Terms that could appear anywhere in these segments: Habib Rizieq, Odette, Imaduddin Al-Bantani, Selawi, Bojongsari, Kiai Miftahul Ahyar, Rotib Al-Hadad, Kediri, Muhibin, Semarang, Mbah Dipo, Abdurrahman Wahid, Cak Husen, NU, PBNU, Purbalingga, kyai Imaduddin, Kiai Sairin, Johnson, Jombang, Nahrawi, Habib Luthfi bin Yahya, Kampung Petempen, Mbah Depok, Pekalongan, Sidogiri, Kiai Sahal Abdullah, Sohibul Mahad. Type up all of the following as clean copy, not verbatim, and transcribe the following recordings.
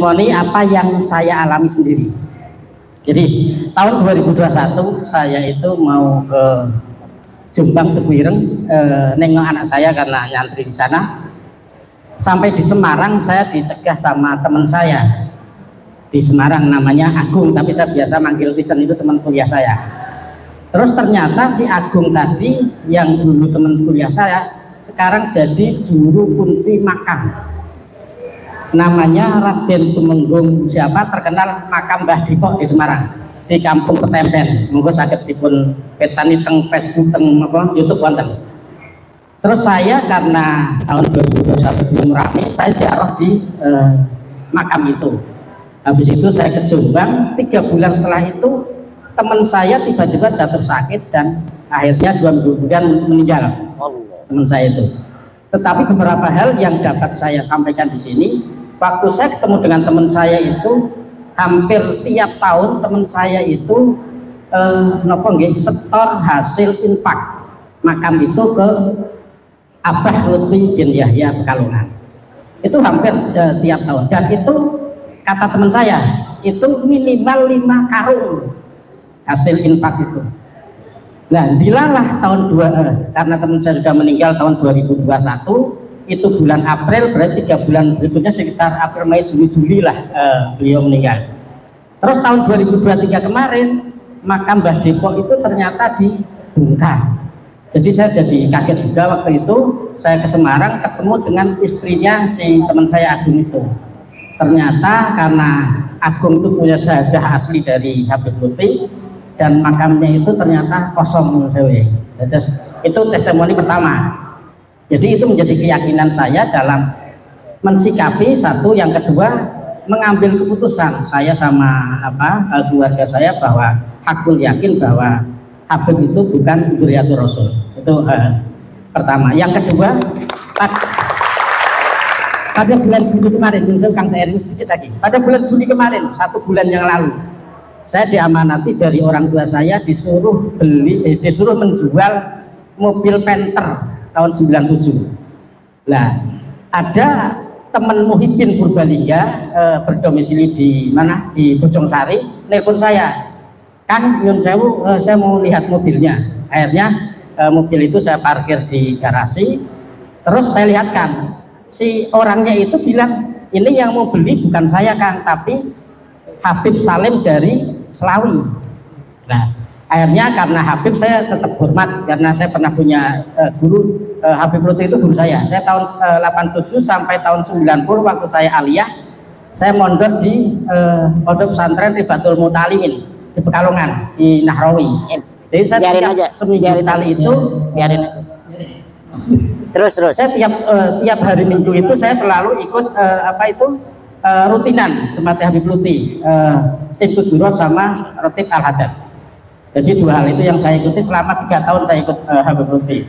testimoni apa yang saya alami sendiri. Jadi tahun 2021 saya itu mau ke Jombang, ke Kepireng, nengok anak saya karena nyantri di sana. Sampai di Semarang saya dicegah sama teman saya di Semarang, namanya Agung, tapi saya biasa manggil Tisen, itu teman kuliah saya. Terus ternyata si Agung tadi yang dulu teman kuliah saya sekarang jadi juru kunci makam, namanya Raden Tumenggung siapa, terkenal makam Mbah Dipo di Semarang, di Kampung Petempen. Monggo sakit dipun pirsani teng Facebook, teng apa YouTube wonten. Terus saya karena tahun 2021 belum rame, saya ziarah di makam itu. Habis itu saya ke Jombang. 3 bulan setelah itu teman saya tiba-tiba jatuh sakit dan akhirnya 2 minggu kemudian meninggal, teman saya itu. Tetapi beberapa hal yang dapat saya sampaikan di sini, waktu saya ketemu dengan teman saya itu hampir tiap tahun teman saya itu setor hasil infak makam itu ke Habib Luthfi bin Yahya Pekalongan. Itu hampir tiap tahun, dan itu kata teman saya itu minimal 5 karung hasil infak itu. Nah, dilalah karena teman saya sudah meninggal tahun 2021, itu bulan April, berarti 3 bulan berikutnya sekitar April, Mei, Juni, Juli lah beliau meninggal. Terus tahun 2023 kemarin makam Mbah Depok itu ternyata dibongkar. Jadi saya jadi kaget juga waktu itu, saya ke Semarang ketemu dengan istrinya si teman saya Agung itu. Ternyata karena Agung itu punya syahadah asli dari Habib Luthfi, dan makamnya itu ternyata kosong. Itu testimoni pertama. Jadi itu menjadi keyakinan saya dalam mensikapi satu, yang kedua mengambil keputusan saya sama keluarga saya bahwa hakul yakin bahwa Habib itu bukan dzuriyatul Rasul. Itu pertama. Yang kedua, pada bulan Juni kemarin, Kang Sairin sedikit lagi. Pada bulan Juni kemarin, 1 bulan yang lalu, saya diamanati dari orang tua saya disuruh disuruh menjual mobil Penter tahun 97. Nah, ada teman Muhibin Purbalingga berdomisili di mana, di Bojongsari, nelpon saya, "Kang, nyun sewu, saya mau lihat mobilnya." Akhirnya mobil itu saya parkir di garasi. Terus saya lihatkan, si orangnya itu bilang, "Ini yang mau beli bukan saya, Kang, tapi Habib Salim dari Selawi." Nah, akhirnya karena Habib saya tetap hormat, karena saya pernah punya guru, Habib Luthfi itu guru saya. Saya tahun 87 sampai tahun 90 waktu saya aliyah, saya mondok di pondok pesantren Baitul Mutalimin di Pekalongan, di Nahrawi. Jadi saya seminggu sekali itu biarin. Terus saya tiap hari Minggu itu saya selalu ikut rutinan tempatnya Habib Luthfi, Sintut Biro sama Rotib Al-Hadad. Jadi 2 hal itu yang saya ikuti selama 3 tahun saya ikut Habib Luthfi.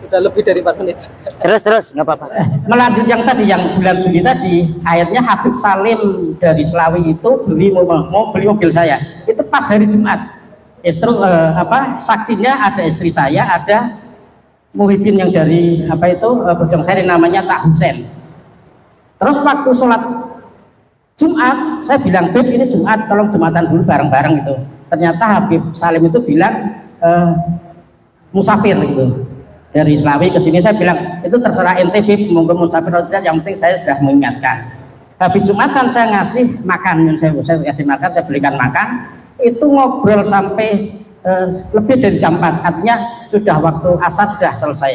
Sudah lebih dari 4 menit. Terus nggak apa-apa. Melanjut yang tadi, yang bulan Juli tadi, akhirnya Habib Salim dari Selawi itu mau beli mobil saya. Itu pas hari Jumat. Saksinya ada istri saya, ada Muhibin yang dari Bojongsari, namanya Cak Husen. Terus waktu sholat Jumat, saya bilang, "Beb, ini Jumat, tolong Jumatan dulu bareng-bareng gitu." Ternyata Habib Salim itu bilang musafir gitu, dari Selawi ke sini. Saya bilang, "Itu terserah ente, Beb, monggo musafir atau tidak, yang penting saya sudah mengingatkan." Habis Jumatan saya ngasih makan, saya kasih makan, saya belikan makan. Itu ngobrol sampai lebih dari jam 4, artinya sudah waktu asar sudah selesai.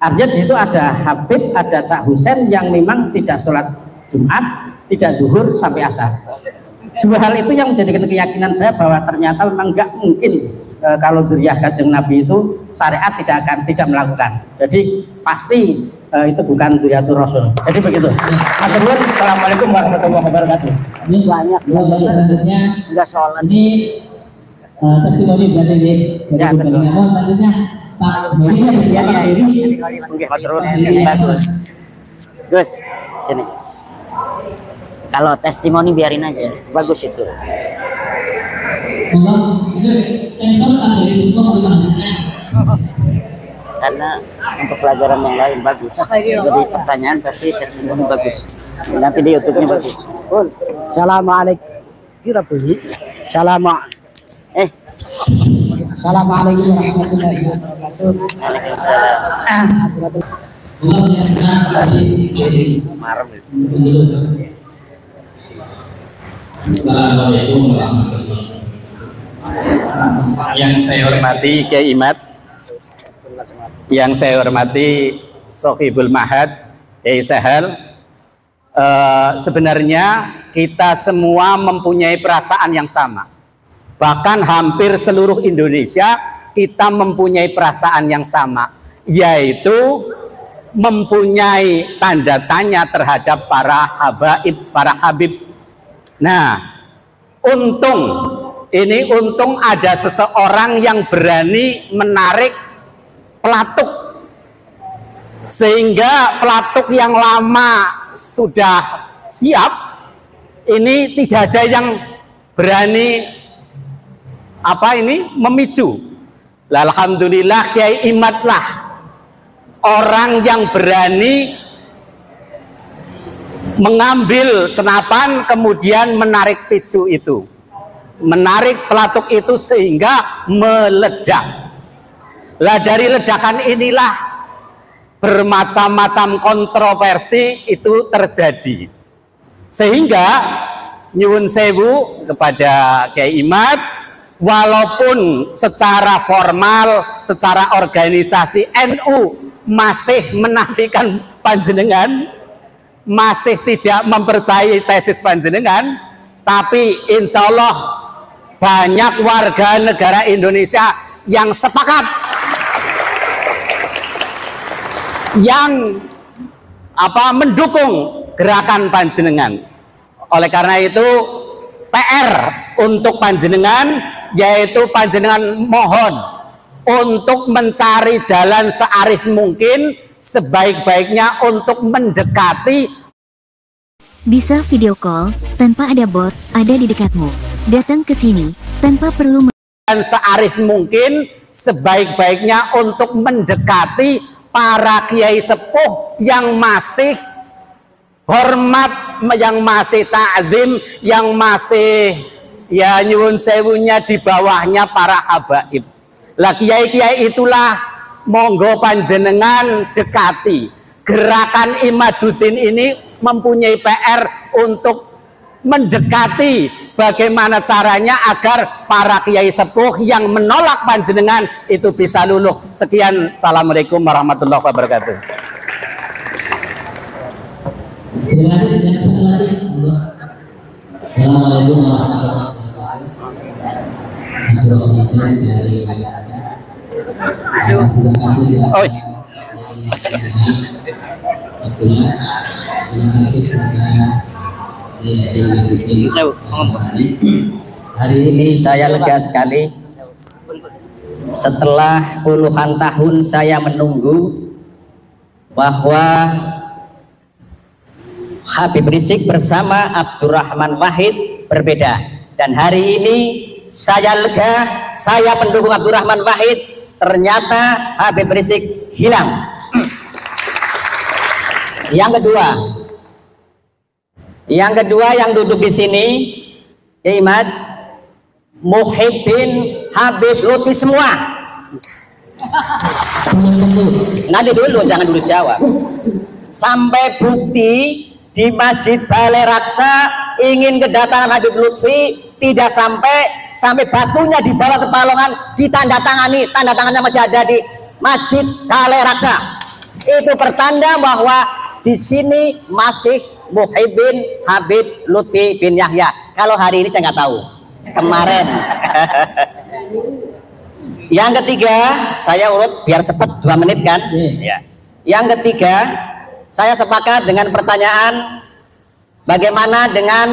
Artinya di situ ada Habib, ada Cak Husen yang memang tidak sholat Jumat, tidak duhur sampai asar. 2 hal itu yang menjadi keyakinan saya bahwa ternyata memang nggak mungkin kalau dzuriyah Kanjeng Nabi itu syariat tidak melakukan. Jadi pasti itu bukan dzuriyatul Rasul. Jadi begitu. Assalamualaikum warahmatullahi wabarakatuh. Ini banyak. Selanjutnya nggak sholat. Ini testimoni berarti ini. Ya, testimoni. Selanjutnya. Gus, sini. Kalau testimoni biarin aja, bagus itu. Karena untuk pelajaran yang lain bagus. Jadi pertanyaan pasti testimoni bagus. Nanti di YouTube-nya bagus. Assalamualaikum. Assalamualaikum warahmatullahi wabarakatuh. Assalamualaikum warahmatullahi wabarakatuh. Yang saya hormati Kiai Mat, yang saya hormati Sohibul Mahad, Kiai Sahel. Sebenarnya kita semua mempunyai perasaan yang sama. Bahkan hampir seluruh Indonesia kita mempunyai perasaan yang sama, yaitu mempunyai tanda tanya terhadap para habaib, para habib. Nah, untung ada seseorang yang berani menarik pelatuk, sehingga pelatuk yang lama sudah siap ini tidak ada yang berani memicu. Alhamdulillah Kiai Imatlah orang yang berani mengambil senapan kemudian menarik picu itu, menarik pelatuk itu sehingga meledak. Lah dari ledakan inilah bermacam-macam kontroversi itu terjadi, sehingga nyuwun sewu kepada Kiai Mat, walaupun secara formal, secara organisasi NU masih menafikan panjenengan, masih tidak mempercayai tesis panjenengan, tapi insya Allah banyak warga negara Indonesia yang sepakat, yang mendukung gerakan panjenengan. Oleh karena itu PR untuk panjenengan, yaitu panjenengan mohon untuk mencari jalan searif mungkin, sebaik-baiknya untuk mendekati. Bisa video call tanpa ada bot ada di dekatmu. Datang ke sini tanpa perlu searif mungkin, sebaik-baiknya untuk mendekati para kiai sepuh yang masih hormat, yang masih ta'zim, yang masih ya nyuwun sewunya di bawahnya para habaib. Lah kiai-kiai itulah monggo panjenengan dekati. Gerakan Imaduddin ini mempunyai PR untuk mendekati bagaimana caranya agar para kiai sepuh yang menolak panjenengan itu bisa luluh. Sekian, assalamualaikum warahmatullahi wabarakatuh. Terima kasih. Assalamualaikum warahmatullahi wabarakatuh. Abdurrahman Wahid dari Malaysia. Terima kasih. Terima kasih kepada hari ini. Saya lega sekali setelah puluhan tahun saya menunggu bahwa Habib Rizieq bersama Abdurrahman Wahid berbeda, dan hari ini saya lega, saya mendukung Abdurrahman Wahid, ternyata Habib Rizieq hilang. Yang kedua yang duduk di sini, Kiai Mat, Muhibin, Habib Luthfi semua. Nanti dulu, jangan dulu jawab. Sampai bukti di Masjid Balai Raksa ingin kedatangan Habib Luthfi tidak sampai batunya dibawa ke Pekalongan, ditandatangani, tanda tangannya masih ada di Masjid Balai Raksa. Itu pertanda bahwa di sini masih Muhibin Habib Luthfi bin Yahya. Kalau hari ini saya nggak tahu, kemarin. Yang ketiga, saya urut biar cepat 2 menit kan. Yang ketiga, saya sepakat dengan pertanyaan bagaimana dengan,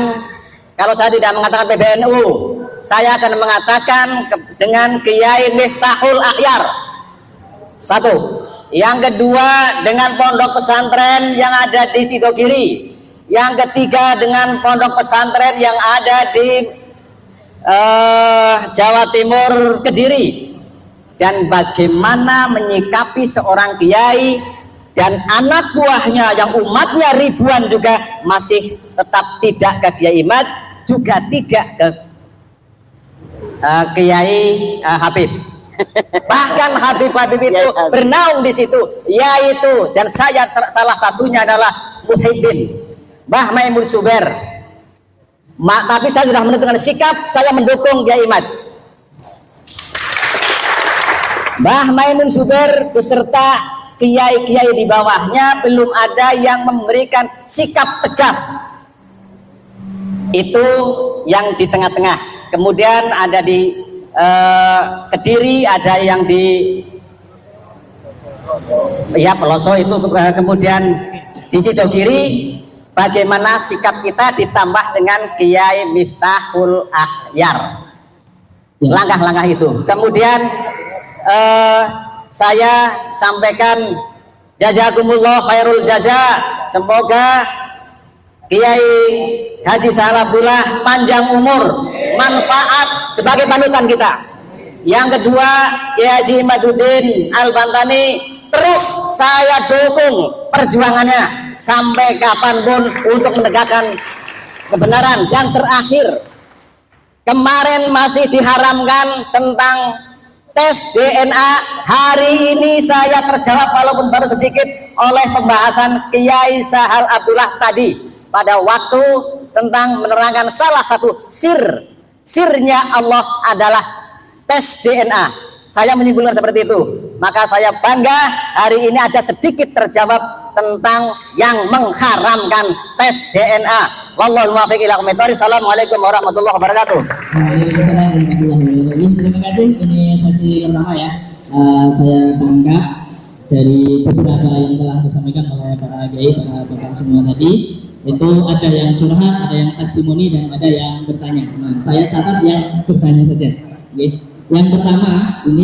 kalau saya tidak mengatakan PBNU, saya akan mengatakan dengan Kiai Miftahul Ahyar. Satu. Yang kedua dengan pondok pesantren yang ada di Sidogiri. Yang ketiga dengan pondok pesantren yang ada di Jawa Timur, Kediri. Dan bagaimana menyikapi seorang kiai dan anak buahnya yang umatnya ribuan juga masih tetap tidak ke Kiai Mat, juga tidak ke Kiai Habib. Bahkan Habib itu bernaung di situ, yaitu dan saya salah satunya adalah Muhyiddin Mbah Maimun Subir. Tapi saya sudah menentukan sikap, saya mendukung Kiai Mat. Mbah Maimun Subir beserta kiai-kiai di bawahnya belum ada yang memberikan sikap tegas. Itu yang di tengah-tengah. Kemudian ada di Kediri, ada yang di Peloso itu, kemudian di Sidogiri. Bagaimana sikap kita ditambah dengan Kiai Miftahul Ahyar. Langkah-langkah itu. Kemudian saya sampaikan jazakumullah khairul jaza, semoga Kiai Haji Sahal Abdullah panjang umur, manfaat sebagai panutan kita. Yang kedua, Kiai Haji Imaduddin Al-Bantani, terus saya dukung perjuangannya sampai kapanpun untuk menegakkan kebenaran. Dan terakhir, kemarin masih diharamkan tentang tes DNA, hari ini saya terjawab walaupun baru sedikit oleh pembahasan Kiai Sahal Abdullah tadi pada waktu tentang menerangkan salah satu sirnya Allah adalah tes DNA. Saya menyimpulkan seperti itu, maka saya bangga hari ini ada sedikit terjawab tentang yang mengharamkan tes DNA. Wallahul muwaffiq ila aqwamit thoriq. Assalamualaikum warahmatullahi wabarakatuh. Terima kasih. Ini sesi pertama ya. Saya bangga dari beberapa yang telah disampaikan oleh para kiai, para bapak semua tadi. Itu ada yang curhat, ada yang testimoni, dan ada yang bertanya. Nah, saya catat yang bertanya saja. Yang pertama ini.